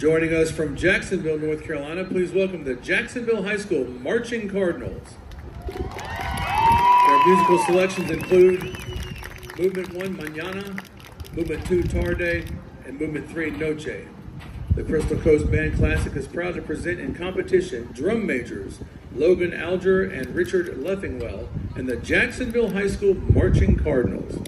Joining us from Jacksonville, North Carolina, please welcome the Jacksonville High School Marching Cardinals. Their musical selections include Movement 1, Mañana, Movement 2, Tarde, and Movement 3, Noche. The Crystal Coast Band Classic is proud to present in competition drum majors Logan Alger and Richard Leffingwell and the Jacksonville High School Marching Cardinals.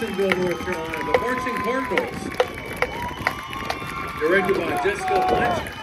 Jacksonville, North Carolina, the Marching Cardinals, directed by Jessica Lynch.